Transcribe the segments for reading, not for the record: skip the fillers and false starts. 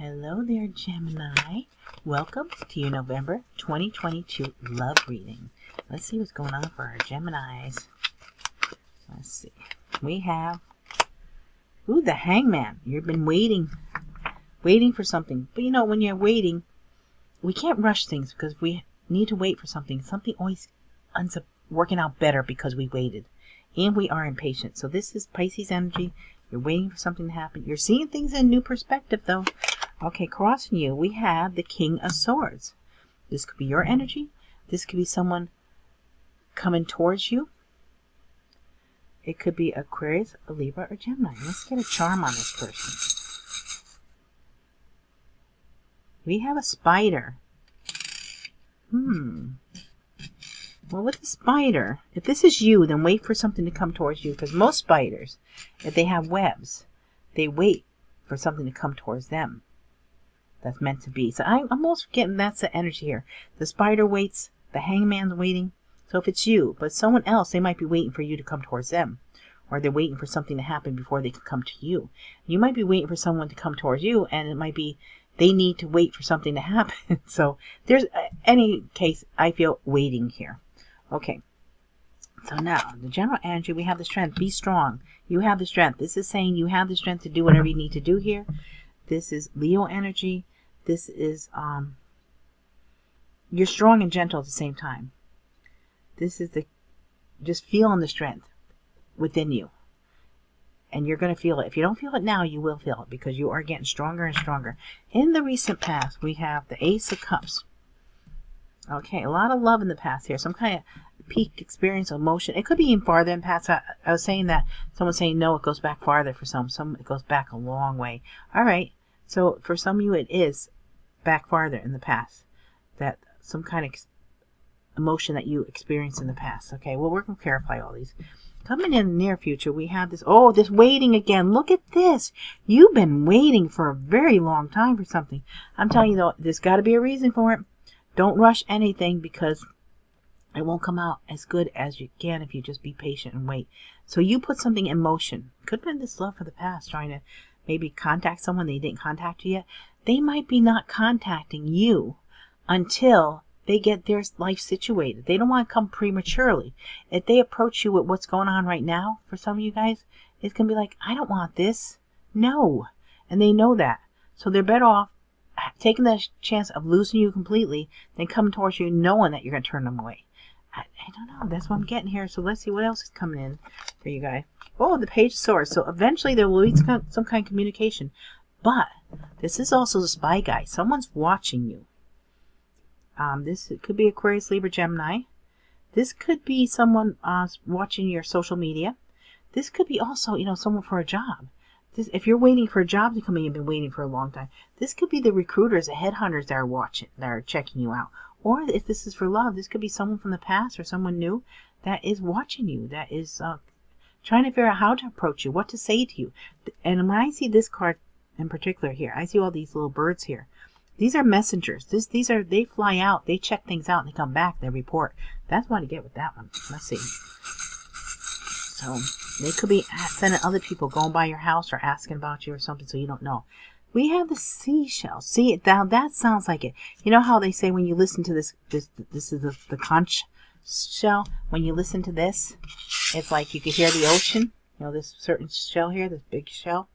Hello there, Gemini. Welcome to your November 2022 love reading. Let's see what's going on for our Geminis. Let's see. We have, ooh, the Hangman. You've been waiting for something. But you know, when you're waiting, we can't rush things because we need to wait for something. Something always ends up working out better because we waited. And we are impatient. So this is Pisces energy. You're waiting for something to happen. You're seeing things in a new perspective, though. Okay, crossing you, we have the King of Swords. This could be your energy. This could be someone coming towards you. It could be Aquarius, a Libra, or Gemini. Let's get a charm on this person. We have a spider. Well, with the spider, if this is you, then wait for something to come towards you. Because most spiders, if they have webs, they wait for something to come towards them. That's meant to be. So I'm almost getting that's the energy here. The spider waits. The hangman's waiting. So if it's you, but someone else, they might be waiting for you to come towards them. Or they're waiting for something to happen before they can come to you. You might be waiting for someone to come towards you, and it might be they need to wait for something to happen. So there's any case, I feel waiting here. Okay. So now, the general energy, we have the strength. Be strong. You have the strength. This is saying you have the strength to do whatever you need to do here. This is Leo energy. This is, you're strong and gentle at the same time. This is the, just feeling the strength within you. And you're going to feel it. If you don't feel it now, you will feel it because you are getting stronger and stronger. In the recent past, we have the Ace of Cups. Okay, a lot of love in the past here. Some kind of peak experience, emotion. It could be even farther in the past. I was saying that, someone's saying, no, it goes back farther for some. Some, it goes back a long way. All right. So for some of you, it is back farther in the past, that some kind of emotion that you experienced in the past. Okay, well, we're going to clarify all these. Coming in the near future, we have this, oh, this waiting again. Look at this. You've been waiting for a very long time for something. I'm telling you, though, there's got to be a reason for it. Don't rush anything because it won't come out as good as you can if you just be patient and wait. So you put something in motion. Could have been this love for the past, trying to maybe contact someone they didn't contact you yet. They might be not contacting you until they get their life situated. They don't want to come prematurely. If they approach you with what's going on right now, for some of you guys, it's going to be like, I don't want this. No. And they know that. So they're better off taking the chance of losing you completely than coming towards you knowing that you're going to turn them away. I don't know. That's what I'm getting here. So let's see what else is coming in for you guys. Oh, the Page of Swords. So eventually there will be some kind of communication. But this is also the spy guy. Someone's watching you. This could be Aquarius, Libra, Gemini. This could be someone watching your social media. This could be also, you know, someone for a job. This, if you're waiting for a job to come in, you've been waiting for a long time. This could be the recruiters, the headhunters that are watching, that are checking you out. Or if this is for love, this could be someone from the past or someone new that is watching you, that is trying to figure out how to approach you, what to say to you. And when I see this card in particular here, I see all these little birds here. These are messengers. These are, they fly out, they check things out, and they come back, they report. That's what I get with that one. Let's see. So they could be sending other people going by your house or asking about you or something, so you don't know. We have the seashell. See, now that sounds like it. You know how they say when you listen to this is the conch shell. When you listen to this, it's like you could hear the ocean. You know, this certain shell here, this big shell.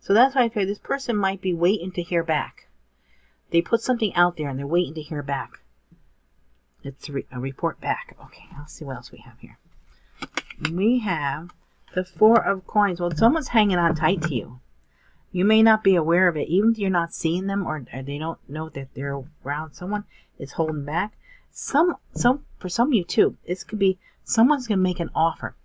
So that's why I feel this person might be waiting to hear back. They put something out there and they're waiting to hear back. It's a report back. Okay, let's see what else we have here. We have the Four of Coins. Well, someone's hanging on tight to you. You may not be aware of it, even if you're not seeing them or they don't know that they're around. Someone is holding back. For some of you too, this could be someone's going to make an offer.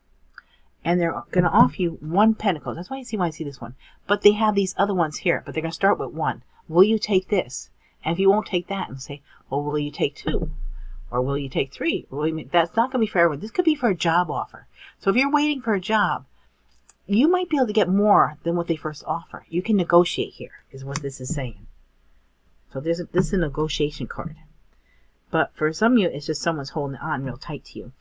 And they're going to offer you one pentacle. That's why I see this one. But they have these other ones here. But they're going to start with one. Will you take this? And if you won't take that, and say, well, will you take two? Or will you take three? That's not going to be for everyone. This could be for a job offer. So if you're waiting for a job, you might be able to get more than what they first offer. You can negotiate here, is what this is saying. So this is a negotiation card. But for some of you, it's just someone's holding on real tight to you.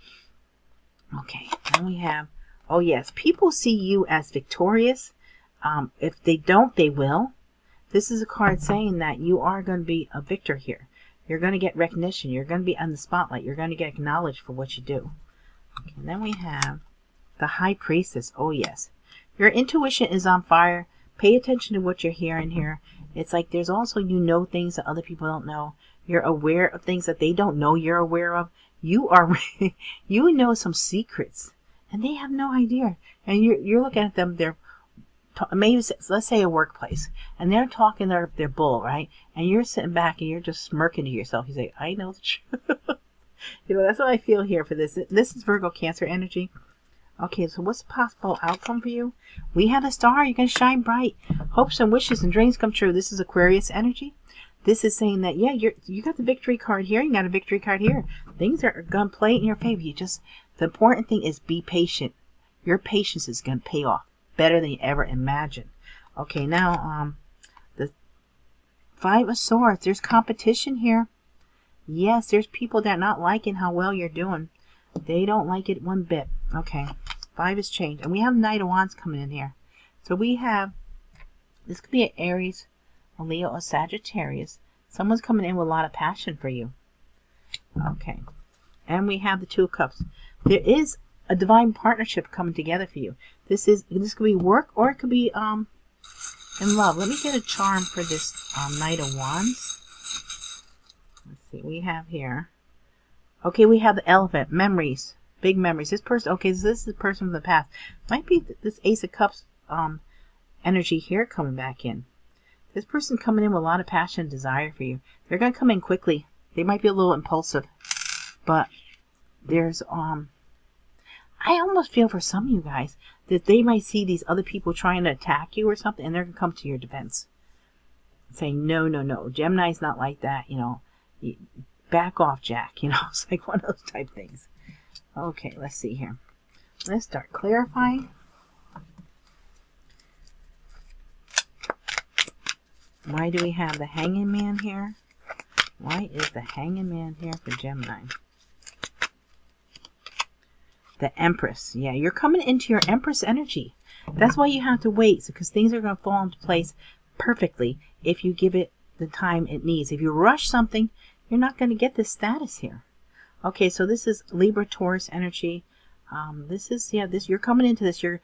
Okay, then we have, oh yes, people see you as victorious. If they don't, they will. This is a card saying that you are going to be a victor here. You're going to get recognition. You're going to be on the spotlight. You're going to get acknowledged for what you do. Okay, and then we have the High Priestess. Oh, yes. Your intuition is on fire. Pay attention to what you're hearing here. It's like there's also, you know, things that other people don't know. You're aware of things that they don't know you're aware of. You are, you know some secrets, and they have no idea. And you're looking at them, they're, maybe let's say a workplace, and they're talking their bull, right? And you're sitting back and you're just smirking to yourself. You say, I know the truth. You know, that's what I feel here for this. This is Virgo Cancer energy. Okay, so what's the possible outcome for you? We have a star. You're going to shine bright. Hopes and wishes and dreams come true. This is Aquarius energy. This is saying that, yeah, you got the victory card here. You got a victory card here. Things are going to play in your favor. You just, the important thing is be patient. Your patience is going to pay off better than you ever imagined. Okay, now the Five of Swords. There's competition here. Yes, there's people that are not liking how well you're doing. They don't like it one bit. Okay, Five is changed, and we have Knight of Wands coming in here. So we have, this could be an Aries, a Leo, or Sagittarius. Someone's coming in with a lot of passion for you. Okay, and we have the Two of Cups. There is a divine partnership coming together for you. This could be work, or it could be in love. Let me get a charm for this Knight of Wands. Let's see what we have here. Okay, we have the Elephant. Memories, big memories. This person, okay, so this is the person from the past. Might be this Ace of Cups energy here coming back in. This person coming in with a lot of passion and desire for you. They're going to come in quickly. They might be a little impulsive, but there's I almost feel for some of you guys that they might see these other people trying to attack you or something, and they're going to come to your defense. Say, no, no, no. Gemini's not like that, you know. Back off, Jack. You know, it's like one of those type things. Okay, let's see here. Let's start clarifying. Why do we have the Hanging Man here? Why is the Hanging Man here for Gemini? The Empress. Yeah, you're coming into your Empress energy. That's why you have to wait, because things are going to fall into place perfectly if you give it the time it needs. If you rush something, you're not going to get this status here. Okay, so this is Libra, Taurus energy. This is, yeah, this, you're coming into this. You're,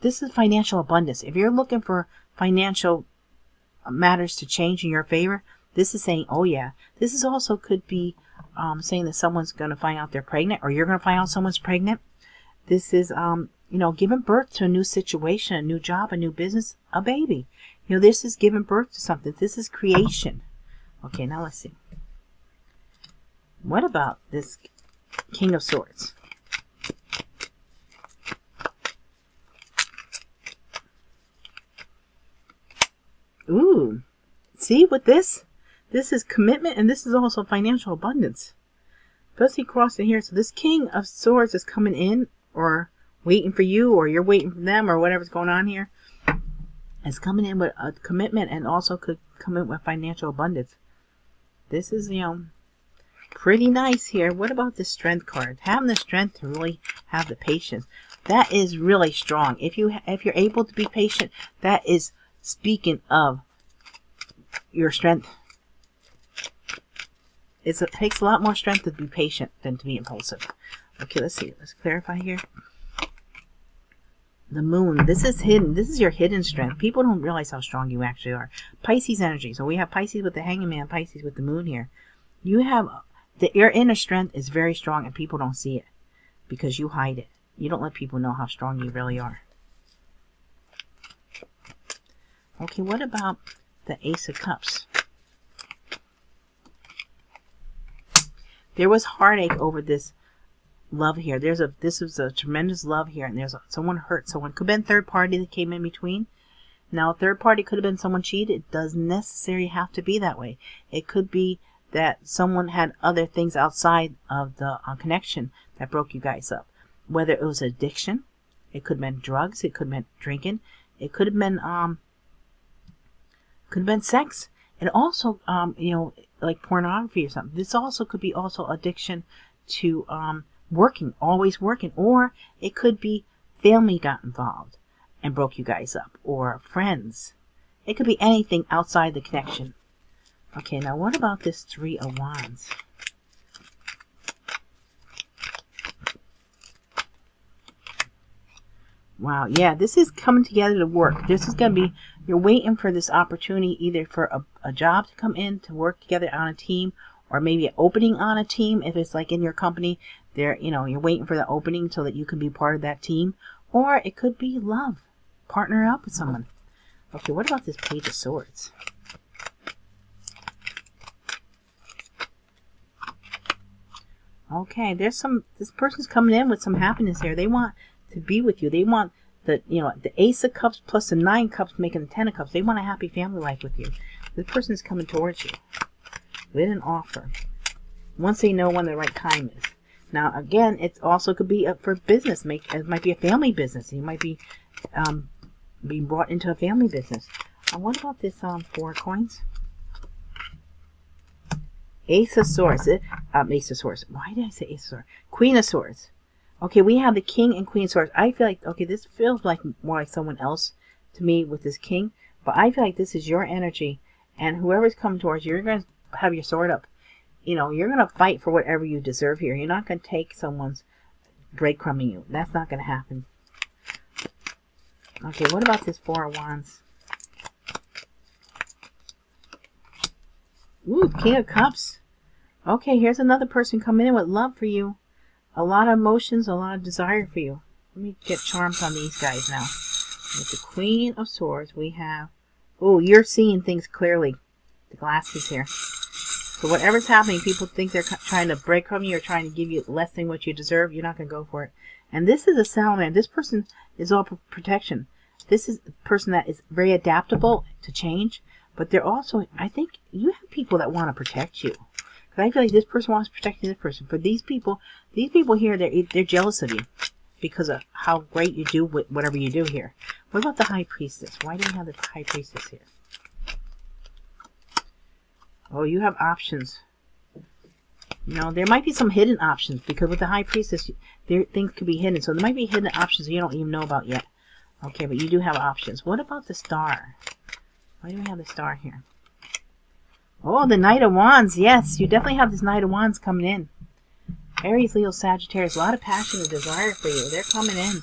this is financial abundance. If you're looking for financial matters to change in your favor, this is saying, oh yeah. This is also could be saying that someone's going to find out they're pregnant, or you're going to find out someone's pregnant. This is, you know, giving birth to a new situation, a new job, a new business, a baby. You know, this is giving birth to something. This is creation. Okay, now let's see. What about this King of Swords? Ooh, see with this? This is commitment, and this is also financial abundance. Does he cross in here? So this King of Swords is coming in, or waiting for you, or you're waiting for them, or whatever's going on here. It's coming in with a commitment, and also could come in with financial abundance. This is, you know, pretty nice here. What about the Strength card? Having the strength to really have the patience. That is really strong. If you're able to be patient, that is speaking of your strength. It takes a lot more strength to be patient than to be impulsive. Okay, let's see. Let's clarify here. The Moon. This is hidden. This is your hidden strength. People don't realize how strong you actually are. Pisces energy. So we have Pisces with the Hanging Man, Pisces with the Moon here. You have, your inner strength is very strong, and people don't see it because you hide it. You don't let people know how strong you really are. Okay, what about the Ace of Cups? There was heartache over this love here. This was a tremendous love here, and there's someone hurt. Someone could have been third party that came in between. Now, a third party could have been someone cheated. It doesn't necessarily have to be that way. It could be that someone had other things outside of the connection that broke you guys up. Whether it was addiction, it could have been drugs, it could have been drinking, it could have been sex. And also, you know, like pornography or something. This also could be also addiction to working, always working. Or it could be family got involved and broke you guys up, or friends. It could be anything outside the connection. Okay, now what about this Three of Wands? Wow, yeah, this is coming together to work. This is going to be, you're waiting for this opportunity either for a job to come in, to work together on a team, or maybe an opening on a team. If it's like in your company, there, you know, you're waiting for the opening so that you can be part of that team. Or it could be love, partner up with someone. Okay, what about this Page of Swords? Okay, there's some, this person's coming in with some happiness here. They want to be with you. They want the, you know, the Ace of Cups plus the Nine of Cups making the Ten of Cups. They want a happy family life with you. This person is coming towards you with an offer once they know when the right time is. Now again, it also could be up for business. It might be a family business. You might be being brought into a family business. And what about this Four Coins? Ace of Swords. Ace of Swords. Why did I say Ace of Swords? Queen of Swords. Okay, we have the King and Queen of Swords. I feel like, okay, this feels like more like someone else to me with this King, but I feel like this is your energy, and whoever's coming towards you, you're going to have your sword up. You know, you're going to fight for whatever you deserve here. You're not going to take someone's breadcrumbing you. That's not going to happen. Okay, what about this Four of Wands? Ooh, King of Cups. Okay, here's another person coming in with love for you. A lot of emotions, a lot of desire for you. Let me get charms on these guys now. With the Queen of Swords, we have... Oh, you're seeing things clearly. The glasses here. So whatever's happening, people think they're trying to breadcrumb you or trying to give you less than what you deserve. You're not going to go for it. And this is a Salamander. This person is all protection. This is a person that is very adaptable to change. But they're also... I think you have people that want to protect you. I feel like this person wants to protect this person. For these people here, they're jealous of you because of how great you do with whatever you do here. What about the High Priestess? Why do we have the High Priestess here? Oh, you have options. You know, there might be some hidden options because with the High Priestess, there things could be hidden. So there might be hidden options you don't even know about yet. Okay, but you do have options. What about the Star? Why do we have the Star here? Oh, the Knight of Wands. Yes, you definitely have this Knight of Wands coming in. Aries, Leo, Sagittarius. A lot of passion and desire for you. They're coming in.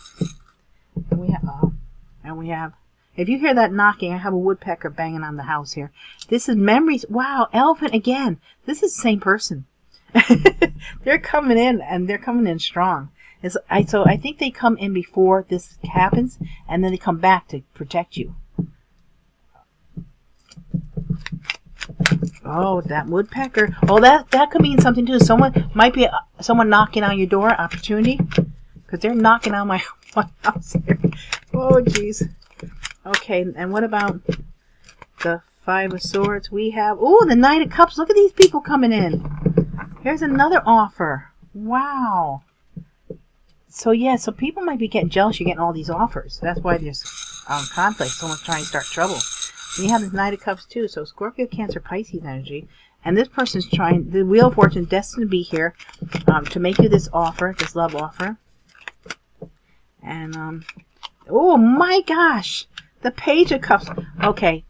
And we have... Oh, and we have... If you hear that knocking, I have a woodpecker banging on the house here. This is memories. Wow, elephant again. This is the same person. They're coming in, and they're coming in strong. So I think they come in before this happens, and then they come back to protect you. Oh, that woodpecker. Oh, that could mean something too. Someone might be someone knocking on your door. Opportunity, because they're knocking on my house here. Oh, jeez. Okay, and what about the Five of Swords? We have the Knight of Cups. Look at these people coming in. Here's another offer. Wow. So yeah, so people might be getting jealous. You're getting all these offers. That's why there's conflict. Someone's trying to start trouble. We have this Knight of Cups too, so Scorpio, Cancer, Pisces energy. And this person's trying, the Wheel of Fortune, destined to be here to make you this offer, this love offer. And, oh my gosh, the Page of Cups. Okay,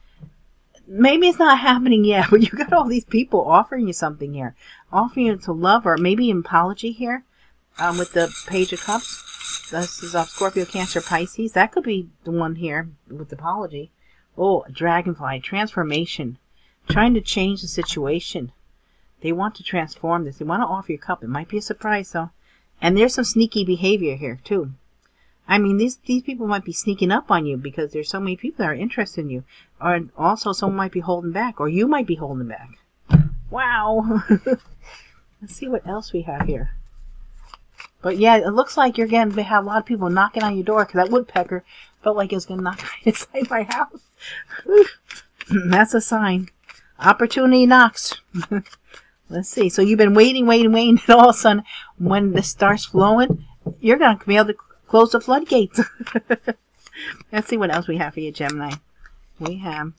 maybe it's not happening yet, but you got all these people offering you something here. Offering you to love or maybe an apology here with the Page of Cups. This is Scorpio, Cancer, Pisces. That could be the one here with the apology. Oh, dragonfly, transformation, trying to change the situation. They want to transform this. They want to offer your cup. It might be a surprise, though. And there's some sneaky behavior here, too. I mean, these people might be sneaking up on you because there's so many people that are interested in you. Or also, someone might be holding back, or you might be holding back. Wow. Let's see what else we have here. But yeah, it looks like you're going to have a lot of people knocking on your door because that woodpecker felt like it was going to knock right inside my house. That's a sign. Opportunity knocks. Let's see. So you've been waiting, and all of a sudden, when this starts flowing, you're going to be able to close the floodgates. Let's see what else we have for you, Gemini. We have,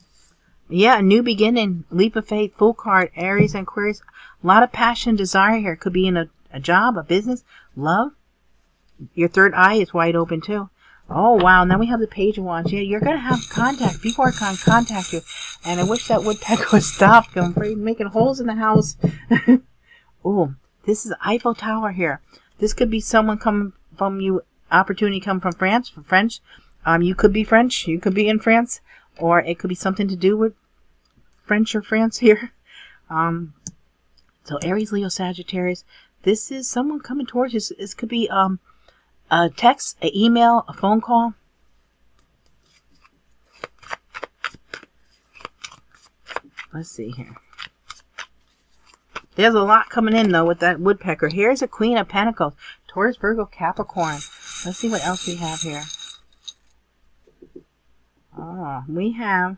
yeah, a new beginning, leap of faith, full card, Aries and Aquarius. A lot of passion, desire here. Could be in a job, a business, love. Your third eye is wide open too. Oh, wow. And then we have the page of wands. Yeah, you're going to have contact. People are going to contact you. And I wish that woodpecker would stop. I'm afraid making holes in the house. Oh, this is Eiffel Tower here. This could be someone coming from you. Opportunity come from France, for French. You could be French. You could be in France. Or it could be something to do with French or France here. So Aries, Leo, Sagittarius. This is someone coming towards you. This could be a text, an email, a phone call. Let's see here. There's a lot coming in, though, with that woodpecker. Here's a Queen of Pentacles. Taurus, Virgo, Capricorn. Let's see what else we have here. Oh, we have...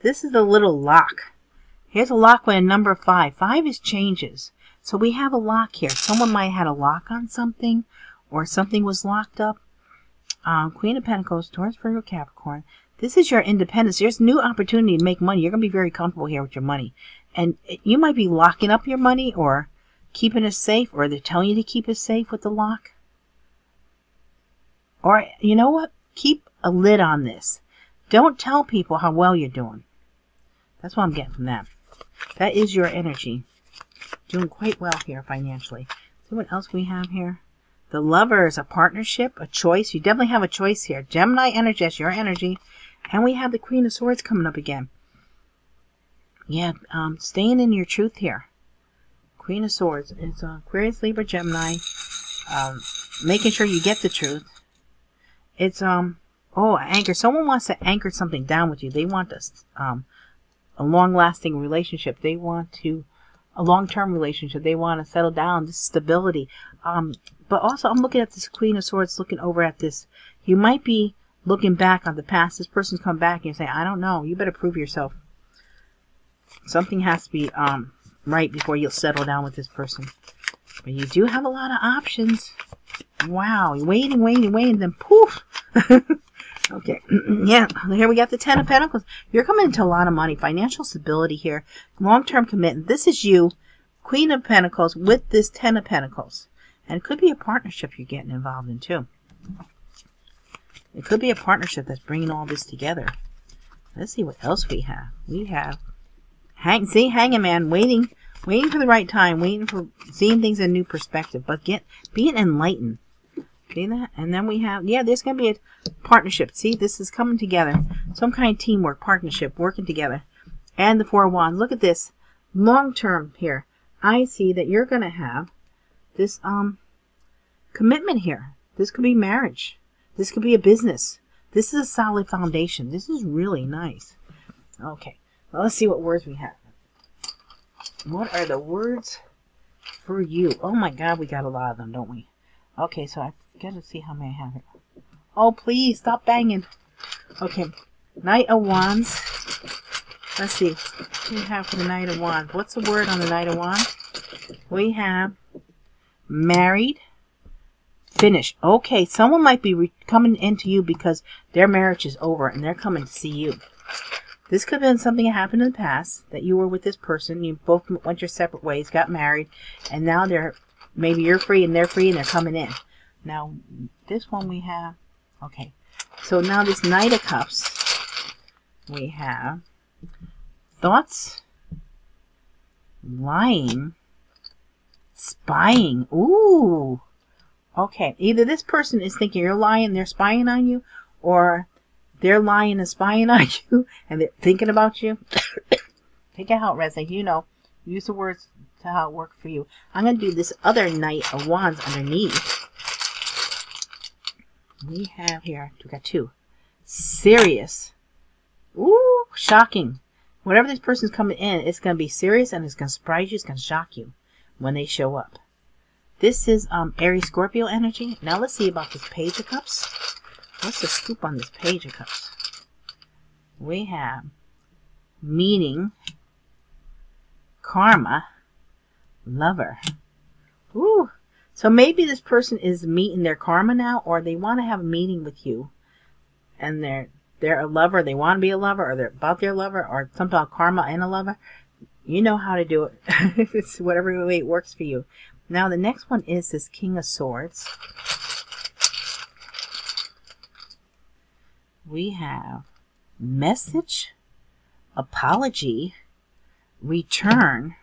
This is a little lock. Here's a lock with a number 5. 5 is changes. So we have a lock here. Someone might have had a lock on something, or something was locked up. Queen of Pentacles, Taurus, Virgo, Capricorn. This is your independence. There's new opportunity to make money. You're going to be very comfortable here with your money. And you might be locking up your money or keeping it safe, or they're telling you to keep it safe with the lock. Or, you know what? Keep a lid on this. Don't tell people how well you're doing. That's what I'm getting from that. That is your energy. Doing quite well here financially. See what else we have here? The Lover is a partnership, a choice. You definitely have a choice here. Gemini energy, that's your energy. And we have the Queen of Swords coming up again. Yeah, staying in your truth here. Queen of Swords. It's Aquarius, Libra, Gemini. Making sure you get the truth. It's, oh, anchor. Someone wants to anchor something down with you. They want a long-lasting relationship. They want a long-term relationship. They want to settle down. This stability. But also, I'm looking at this Queen of Swords, looking over at this. You might be looking back on the past. This person's come back and you say, I don't know. You better prove yourself. Something has to be right before you'll settle down with this person. But you do have a lot of options. Wow. You're waiting, waiting, waiting, then poof. Okay. Yeah. Here we got the 10 of Pentacles. You're coming into a lot of money. Financial stability here. Long-term commitment. This is you, Queen of Pentacles, with this 10 of Pentacles. And it could be a partnership you're getting involved in, too. It could be a partnership that's bringing all this together. Let's see what else we have. We have... Hanging man, waiting for the right time, waiting for seeing things in a new perspective, but being enlightened. See that? And then we have, yeah, there's going to be a partnership. See, this is coming together. Some kind of teamwork, partnership, working together. And the 4 of Wands. Look at this. Long term here. I see that you're going to have this commitment here. This could be marriage. This could be a business. This is a solid foundation. This is really nice. Okay. Well, let's see what words we have. What are the words for you? Oh, my God, we got a lot of them, don't we? Okay, so I've got to see how many I have here. Oh, please, stop banging. Okay, Knight of Wands. Let's see. What do we have for the Knight of Wands? What's the word on the Knight of Wands? We have married, finished. Okay, someone might be coming into you because their marriage is over and they're coming to see you. This could have been something that happened in the past, that you were with this person, you both went your separate ways, got married, and now they're, maybe you're free and they're coming in. Now, this one we have, okay. So now this Knight of Cups, we have thoughts, lying, spying. Ooh, okay. Either this person is thinking you're lying, they're spying on you, or they're lying and spying on you, and they're thinking about you. Take out how it resonates. You know, use the words to how it worked for you. I'm going to do this other Knight of Wands underneath. We have here, we got 2. Serious. Ooh, shocking. Whatever this person's coming in, it's going to be serious, and it's going to surprise you. It's going to shock you when they show up. This is Aries, Scorpio energy. Now let's see about this Page of Cups. What's the scoop on this Page of Cups? We have meeting, karma, lover. Ooh. So maybe this person is meeting their karma now, or they want to have a meeting with you. And they're a lover, they want to be a lover, or they're about their lover, or something about karma and a lover. You know how to do it. It's whatever way it works for you. Now the next one is this King of Swords. we have message, apology, return,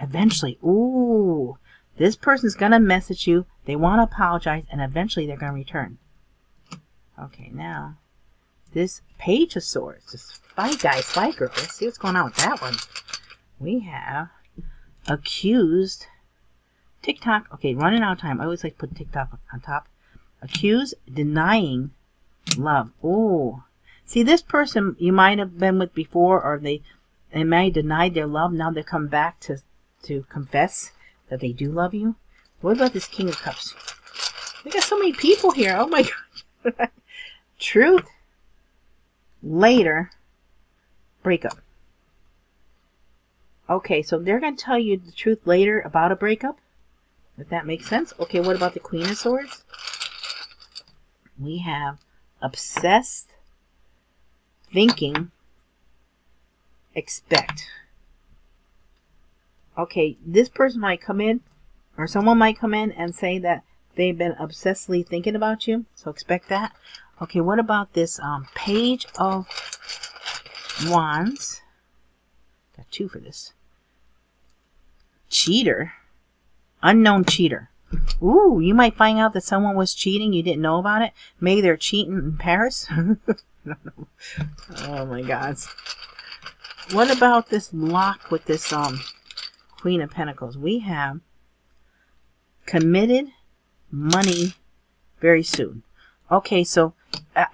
eventually. Ooh, this person's going to message you. They want to apologize, and eventually they're going to return. Okay, now this Page of Swords, this spy guy, spy girl. Let's see what's going on with that one. We have accused, TikTok. Okay, running out of time. I always like to put TikTok on top. Accused, denying love. Oh, see, this person you might have been with before, or they may deny their love. Now they come back to confess that they do love you. What about this King of Cups? We got so many people here. Oh my God. Truth, later, breakup. Okay, so they're going to tell you the truth later about a breakup, if that makes sense. Okay, what about the Queen of Swords? We have obsessed, thinking, expect. Okay, this person might come in, or someone might come in and say that they've been obsessively thinking about you, so expect that. Okay, what about this Page of Wands? Got two for this. Cheater, unknown cheater. Ooh, you might find out that someone was cheating. You didn't know about it. Maybe they're cheating in Paris. I don't know. Oh my God. What about this lock with this Queen of Pentacles? We have committed, money, very soon. Okay, so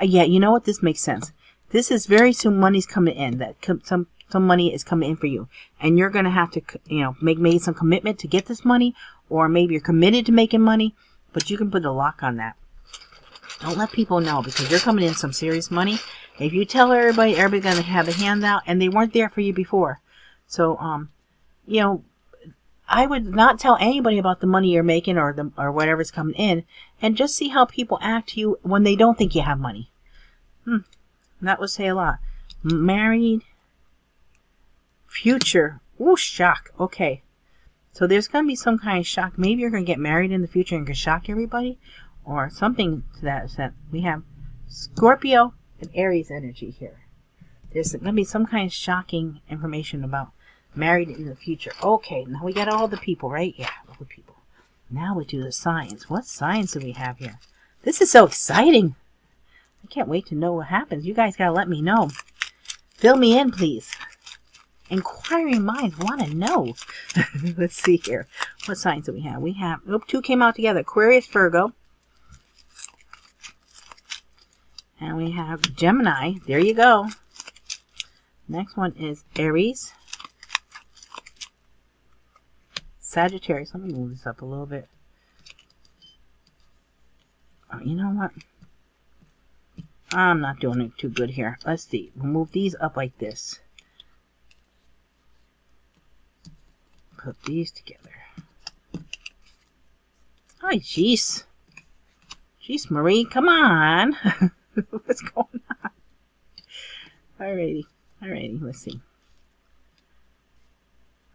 yeah, you know what? This makes sense. This is very soon. Money's coming in. That some money is coming in for you, and you're gonna have to, you know, make maybe some commitment to get this money, or maybe you're committed to making money, but you can put a lock on that. Don't let people know, because you're coming in some serious money. If you tell everybody, everybody's gonna have a handout, and they weren't there for you before. So, you know, I would not tell anybody about the money you're making or whatever's coming in, and just see how people act to you when they don't think you have money. That would say a lot. Married, future. Ooh, shock. Okay, so there's going to be some kind of shock. Maybe you're going to get married in the future and can shock everybody, or something to that extent. We have Scorpio and Aries energy here. There's going to be some kind of shocking information about married in the future. Okay, now we got all the people, right? Yeah, all the people. Now we do the signs. What signs do we have here? This is so exciting. I can't wait to know what happens. You guys got to let me know. Fill me in, please. Inquiring minds want to know. Let's see here. What signs do we have? We have, oh, two came out together. Aquarius, Virgo. And we have Gemini. There you go. Next one is Aries. Sagittarius. Let me move this up a little bit. Oh, you know what? I'm not doing it too good here. Let's see. We'll move these up like this. Put these together. Oh, jeez. Jeez, Marie. Come on. What's going on? Alrighty. Alrighty. Let's see.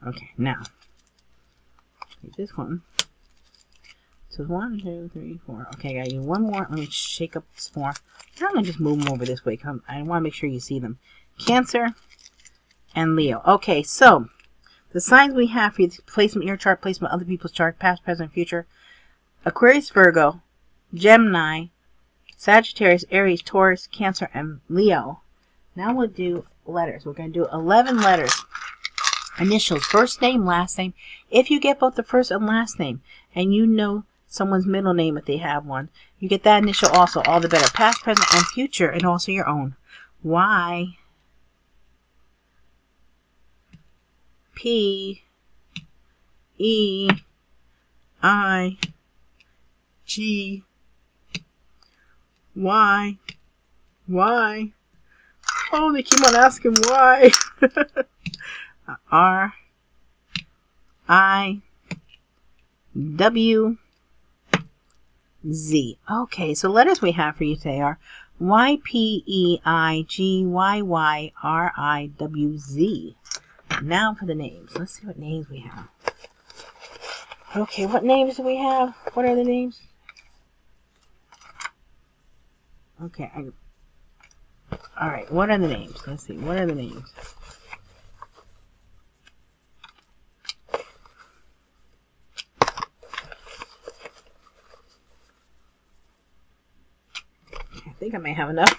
Okay, now. This one. So 1, 2, 3, 4. Okay, I got you one more. Let me shake up this more. I'm gonna just move them over this way. Come, I want to make sure you see them. Cancer and Leo. Okay, so the signs we have for you: placement, your chart, placement, other people's chart, past, present, future. Aquarius, Virgo, Gemini, Sagittarius, Aries, Taurus, Cancer, and Leo. Now we'll do letters. We're gonna do 11 letters. Initials, first name, last name. If you get both the first and last name, and you know someone's middle name if they have one, you get that initial also, all the better. Past, present, and future, and also your own. Y, P, E, I, G, Y, Y. Oh, they keep on asking why. R, I, W, Z. Okay, so letters we have for you today are Y, P, E, I, G, Y, Y, R, I, W, Z. Now for the names. Let's see what names we have. Okay, what names do we have? What are the names? Okay, Alright, what are the names? Let's see, what are the names? I think I may have enough.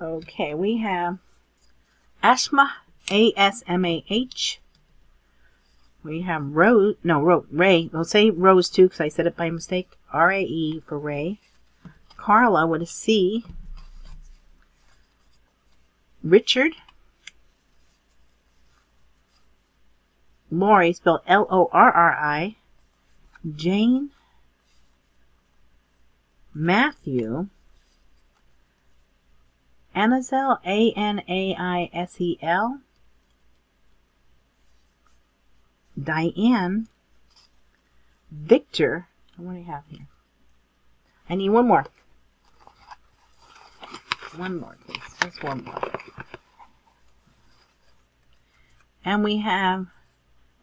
Okay, we have Asmah, A-S-M-A-H. We have Rose, Ray. We'll say Rose too because I said it by mistake. R-A-E for Ray. Carla with a C. Richard. Lori, spelled L-O-R-R-I. Jane. Matthew. Anaisel, A-N-A-I-S-E-L. Diane. Victor. What do we have here? I need one more. One more, please. Just one more. And we have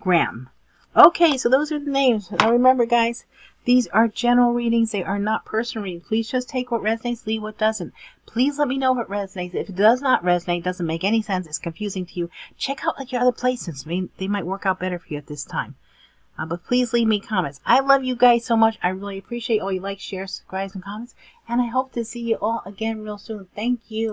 Graham. Okay, so those are the names. Now remember, guys, these are general readings. They are not personal readings. Please just take what resonates, leave what doesn't. Please let me know what resonates. If it does not resonate, doesn't make any sense, it's confusing to you, check out like your other placements. I mean, they might work out better for you at this time. But please leave me comments. I love you guys so much. I really appreciate all you likes, shares, subscribes, and comments. And I hope to see you all again real soon. Thank you.